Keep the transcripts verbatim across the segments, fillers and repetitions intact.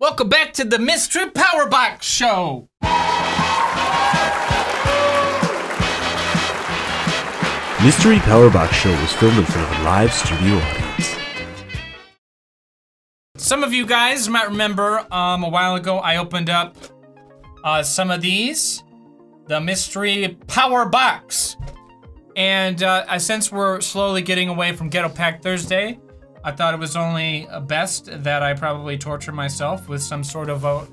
Welcome back to the Mystery Power Box Show. Mystery Power Box Show was filmed in front of a live studio audience. Some of you guys might remember um, a while ago I opened up uh, some of these, the Mystery Power Box. And uh, since we're slowly getting away from Ghetto Pack Thursday, I thought it was only best that I probably torture myself with some sort of a,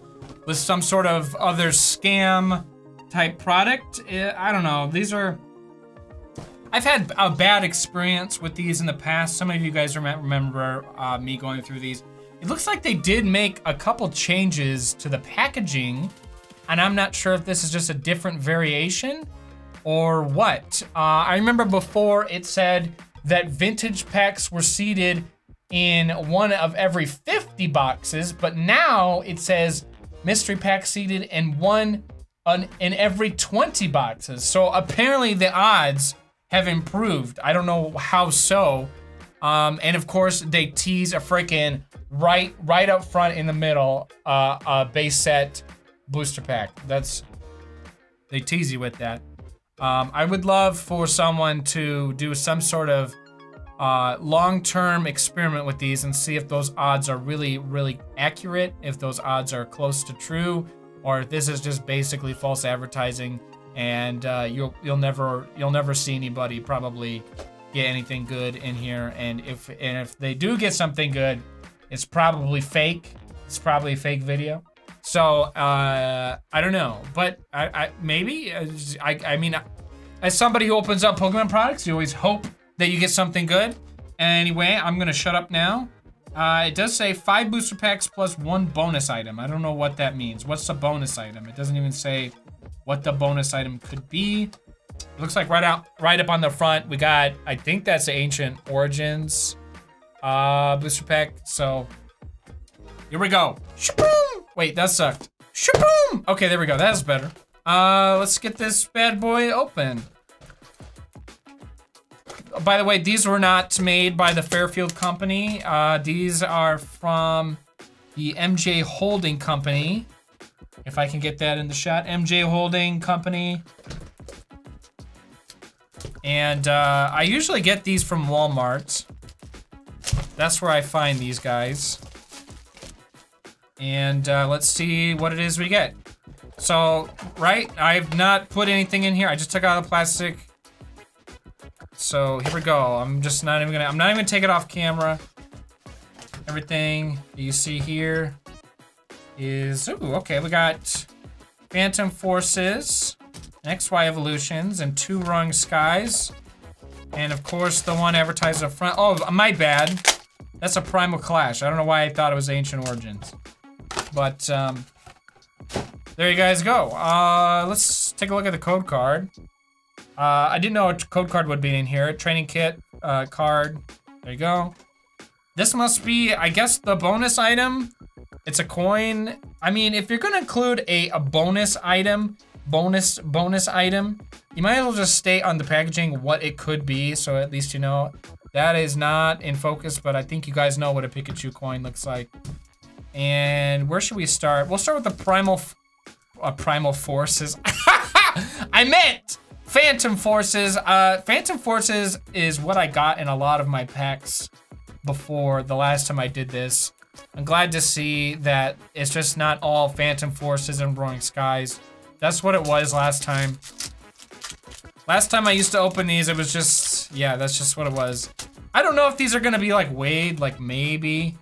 with some sort of other scam type product. I don't know. These are, I've had a bad experience with these in the past. Some of you guys remember uh, me going through these. It looks like they did make a couple changes to the packaging, and I'm not sure if this is just a different variation or what. Uh, I remember before it said that vintage packs were seated in one of every fifty boxes, but now it says mystery pack seated in one on, in every twenty boxes. So apparently the odds have improved. I don't know how so. Um, and of course they tease a freaking right, right up front in the middle, uh, a base set booster pack. That's, they tease you with that. Um, I would love for someone to do some sort of uh, long-term experiment with these and see if those odds are really, really accurate, if those odds are close to true, or if this is just basically false advertising, and uh, you'll you'll never you'll never see anybody probably get anything good in here. And if and if they do get something good, it's probably fake. It's probably a fake video. So, uh, I don't know, but I, I maybe, I, I mean, as somebody who opens up Pokemon products, you always hope that you get something good. Anyway, I'm gonna shut up now. Uh, it does say five booster packs plus one bonus item. I don't know what that means. What's the bonus item? It doesn't even say what the bonus item could be. It looks like right out, right up on the front, we got, I think that's the Ancient Origins, uh, booster pack. So, here we go. Shaboom! Wait, that sucked. Shaboom! Okay, there we go. That's better. Uh, let's get this bad boy open. By the way, these were not made by the Fairfield Company. Uh, these are from the M J Holding Company. If I can get that in the shot. M J Holding Company. And uh, I usually get these from Walmart. That's where I find these guys. And uh, let's see what it is we get. So, right, I've not put anything in here. I just took out the plastic. So here we go. I'm just not even gonna, I'm not even gonna take it off camera. Everything that you see here is, ooh, okay, we got Phantom Forces, X Y Evolutions, and two Roaring Skies. And of course, the one advertised up front. Oh, my bad. That's a Primal Clash. I don't know why I thought it was Ancient Origins. But, um, there you guys go. Uh, let's take a look at the code card. Uh, I didn't know a code card would be in here. Training kit, uh, card. There you go. This must be, I guess, the bonus item. It's a coin. I mean, if you're gonna include a, a bonus item, bonus, bonus item, you might as well just state on the packaging what it could be, so at least you know. That is not in focus, but I think you guys know what a Pikachu coin looks like. And where should we start? We'll start with the Primal, uh, Primal Forces. I meant Phantom Forces. Uh, Phantom Forces is what I got in a lot of my packs before the last time I did this. I'm glad to see that it's just not all Phantom Forces and Roaring Skies. That's what it was last time. Last time I used to open these, it was just, yeah, that's just what it was. I don't know if these are gonna be like weighed, like maybe.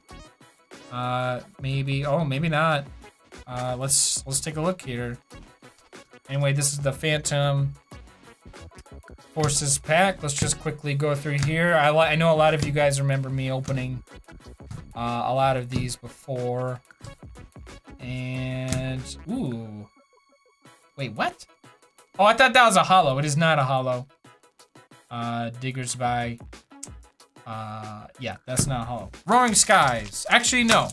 Uh, maybe. Oh, maybe not. Uh, let's let's take a look here. Anyway, this is the Phantom Forces pack. Let's just quickly go through here. I I know a lot of you guys remember me opening uh, a lot of these before. And ooh, wait, what? Oh, I thought that was a holo. It is not a holo. Uh, Diggers by. Uh, yeah, that's not hollow. Roaring Skies. Actually, no.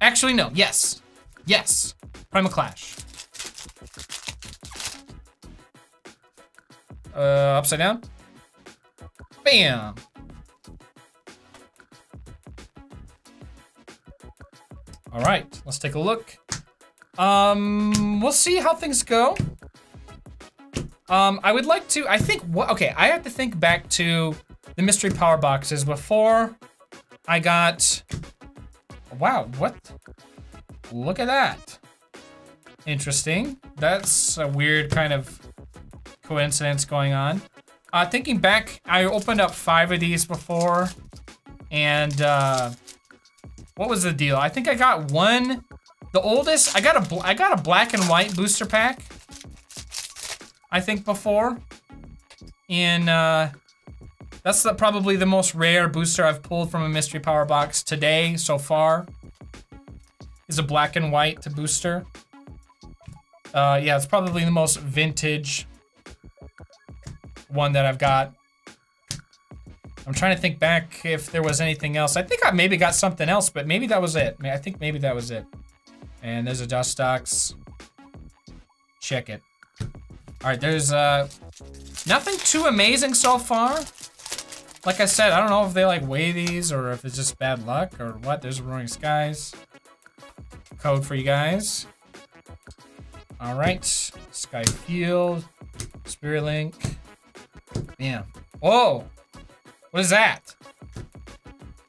Actually, no. Yes. Yes. Primal Clash. Uh, upside down. Bam. All right, let's take a look. Um, we'll see how things go. Um, I would like to, I think, what, okay, I have to think back to the mystery power boxes before I got, wow, what? Look at that. Interesting. That's a weird kind of coincidence going on. Uh, thinking back, I opened up five of these before, and uh, what was the deal? I think I got one, the oldest, I got a, I got a black and white booster pack, I think before, and uh, that's the, probably the most rare booster I've pulled from a mystery power box today so far, is a black and white to booster. Uh, yeah, it's probably the most vintage one that I've got. I'm trying to think back if there was anything else. I think I maybe got something else, but maybe that was it. I think maybe that was it. And there's a Dustox. Check it. All right, there's uh, nothing too amazing so far. Like I said, I don't know if they like weigh these or if it's just bad luck or what. There's a Roaring Skies. Code for you guys. All right, Skyfield, Spirit Link. Yeah. Whoa! What is that?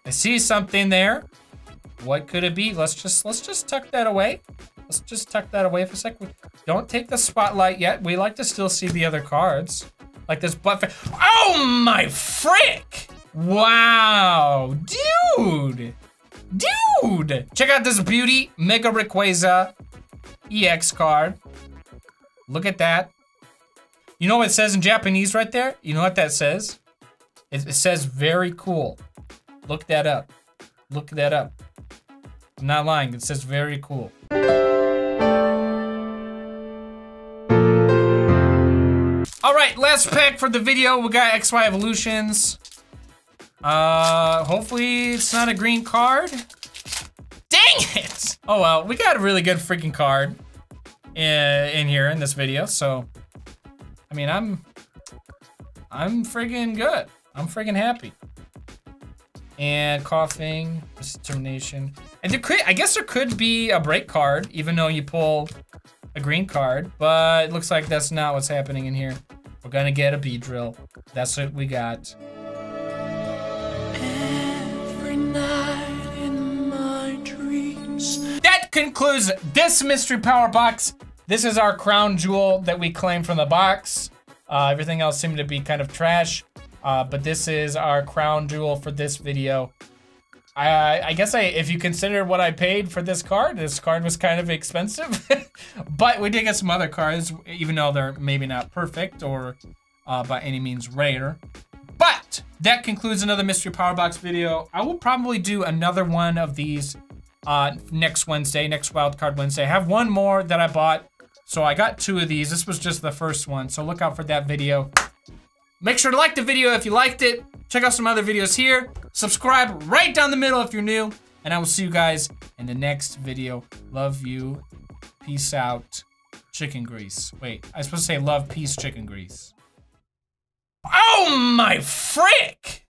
I see something there. What could it be? Let's just let's just tuck that away. Let's just tuck that away for a sec. Don't take the spotlight yet. We like to still see the other cards, like this buffet. Oh my frick! Wow, dude, dude! Check out this beauty, Mega Rayquaza E X card. Look at that. You know what it says in Japanese right there? You know what that says? It, it says very cool. Look that up. Look that up. I'm not lying. It says very cool. All right, last pack for the video. We got X Y Evolutions. Uh, hopefully it's not a green card. Dang it! Oh well, we got a really good freaking card in, in here in this video, so. I mean, I'm, I'm friggin' good. I'm friggin' happy. And coughing, determination. And there could, I guess there could be a break card, even though you pull a green card, but it looks like that's not what's happening in here. We're gonna get a Beedrill. That's what we got. Every night in my dreams. That concludes this mystery power box. This is our crown jewel that we claim from the box. Uh, everything else seemed to be kind of trash, uh, but this is our crown jewel for this video. I, I guess I, if you consider what I paid for this card, this card was kind of expensive, but we did get some other cards, even though they're maybe not perfect or uh, by any means rare. But that concludes another mystery power box video. I will probably do another one of these uh, next Wednesday, next Wild Card Wednesday. I have one more that I bought. So I got two of these. This was just the first one. So look out for that video. Make sure to like the video if you liked it. Check out some other videos here. Subscribe right down the middle if you're new. And I will see you guys in the next video. Love you. Peace out. Chicken grease. Wait, I was supposed to say love, peace, chicken grease. Oh my frick!